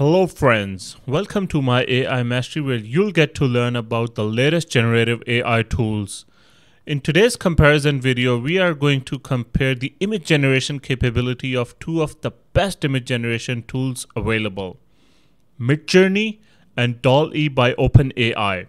Hello friends, welcome to My AI Mastery, where you'll get to learn about the latest generative AI tools. In today's comparison video, we are going to compare the image generation capability of two of the best image generation tools available, Midjourney and DALL-E by OpenAI.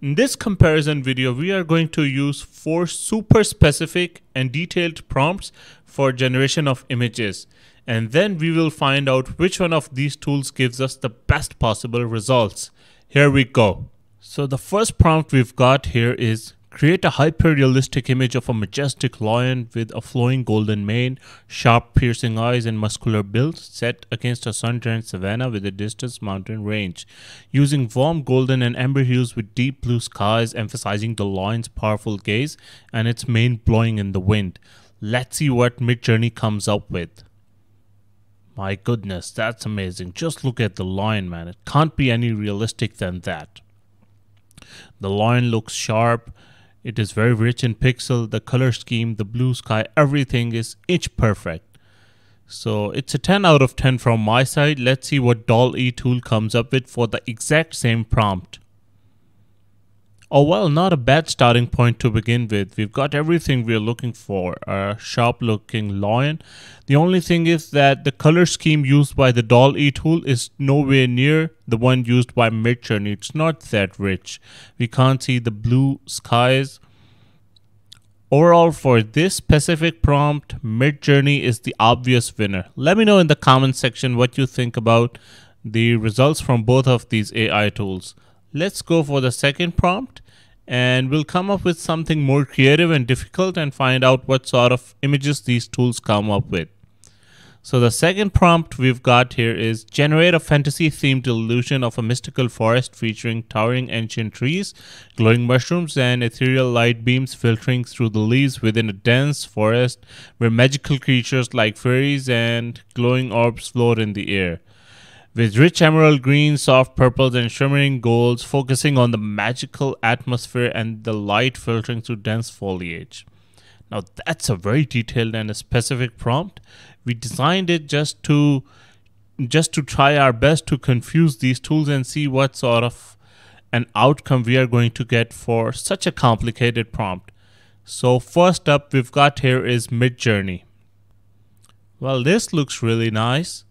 In this comparison video, we are going to use four super specific and detailed prompts for generation of images. And then we will find out which one of these tools gives us the best possible results. Here we go. So the first prompt we've got here is create a hyper-realistic image of a majestic lion with a flowing golden mane, sharp piercing eyes and muscular build set against a sun-drenched savanna with a distant mountain range. Using warm golden and amber hues with deep blue skies emphasizing the lion's powerful gaze and its mane blowing in the wind. Let's see what Midjourney comes up with. My goodness, that's amazing. Just look at the lion, man. It can't be any realistic than that. The lion looks sharp. It is very rich in pixel. The color scheme, the blue sky, everything is inch perfect. So it's a 10 out of 10 from my side. Let's see what DALL-E tool comes up with for the exact same prompt. Oh well, not a bad starting point to begin with. We've got everything we're looking for, a sharp looking lion. The only thing is that the color scheme used by the DALL-E tool is nowhere near the one used by Midjourney. It's not that rich. We can't see the blue skies. Overall, for this specific prompt, Midjourney is the obvious winner. Let me know in the comment section what you think about the results from both of these AI tools. Let's go for the second prompt and we'll come up with something more creative and difficult and find out what sort of images these tools come up with. So the second prompt we've got here is generate a fantasy themed illusion of a mystical forest featuring towering ancient trees, glowing mushrooms and ethereal light beams filtering through the leaves within a dense forest where magical creatures like fairies and glowing orbs float in the air. With rich emerald greens, soft purples and shimmering golds focusing on the magical atmosphere and the light filtering through dense foliage. Now that's a very detailed and a specific prompt. We designed it just to try our best to confuse these tools and see what sort of an outcome we are going to get for such a complicated prompt. So first up we've got here is Midjourney. Well, this looks really nice.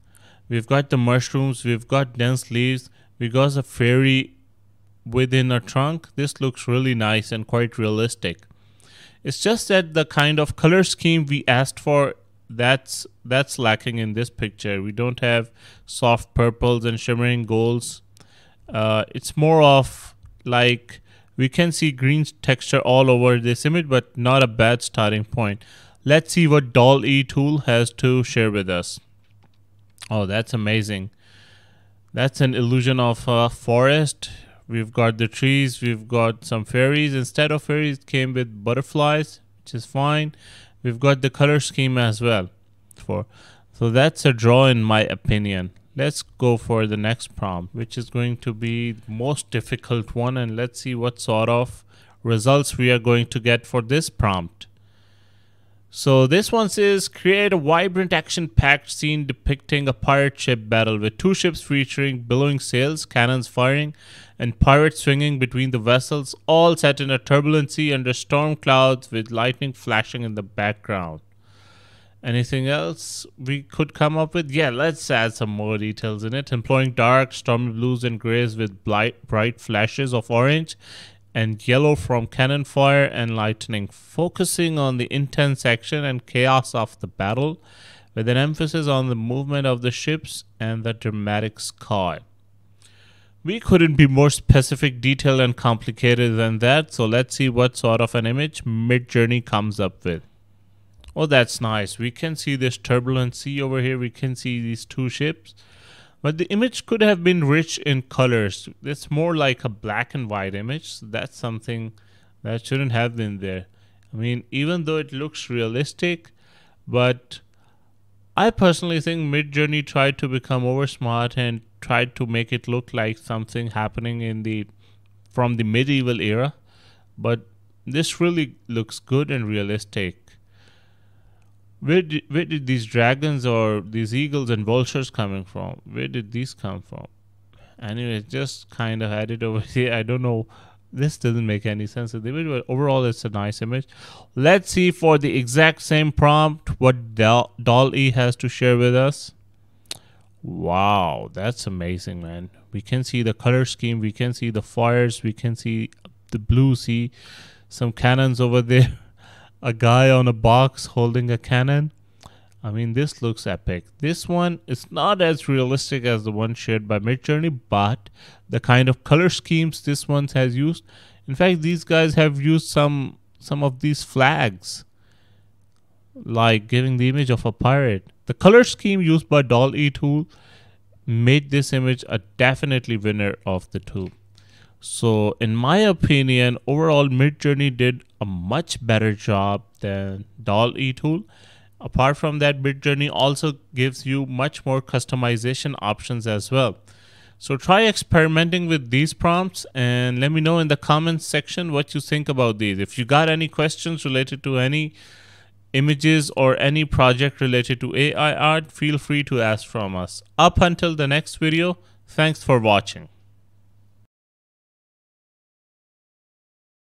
We've got the mushrooms, we've got dense leaves, we've got a fairy within a trunk. This looks really nice and quite realistic. It's just that the kind of color scheme we asked for, that's lacking in this picture. We don't have soft purples and shimmering golds. It's more of like, we can see green texture all over this image, but not a bad starting point. Let's see what DALL-E tool has to share with us. Oh, that's amazing. That's an illusion of a forest. We've got the trees, we've got some fairies. Instead of fairies, it came with butterflies, which is fine. We've got the color scheme as well. So that's a draw in my opinion. Let's go for the next prompt, which is going to be the most difficult one. And let's see what sort of results we are going to get for this prompt. So this one says, create a vibrant action-packed scene depicting a pirate ship battle with two ships featuring billowing sails, cannons firing, and pirates swinging between the vessels, all set in a turbulent sea under storm clouds with lightning flashing in the background. Anything else we could come up with? Yeah, let's add some more details in it, employing dark, stormy blues and grays with bright flashes of orange and yellow from cannon fire and lightning, focusing on the intense action and chaos of the battle with an emphasis on the movement of the ships and the dramatic sky. We couldn't be more specific, detailed and complicated than that. So let's see what sort of an image Midjourney comes up with. Oh, that's nice. We can see this turbulent sea over here. We can see these two ships. But the image could have been rich in colors. It's more like a black and white image. So that's something that shouldn't have been there. I mean, even though it looks realistic, but I personally think Midjourney tried to become over smart and tried to make it look like something happening in from the medieval era. But this really looks good and realistic. Where did these dragons or these eagles and vultures coming from? Where did these come from? Anyway, just kind of had it over here. I don't know. This doesn't make any sense. Overall, it's a nice image. Let's see for the exact same prompt what DALL-E has to share with us. Wow, that's amazing, man. We can see the color scheme. We can see the fires. We can see the blue sea. Some cannons over there. A guy on a box holding a cannon. I mean, this looks epic. This one is not as realistic as the one shared by Midjourney, but the kind of color schemes this one has used. In fact, these guys have used some of these flags, like giving the image of a pirate. The color scheme used by DALL-E tool made this image a definitely winner of the tool. So in my opinion, overall Midjourney did a much better job than DALL-E tool. Apart from that, Midjourney also gives you much more customization options as well. So try experimenting with these prompts and let me know in the comments section what you think about these. If you got any questions related to any images or any project related to AI art, feel free to ask from us. Up until the next video, thanks for watching.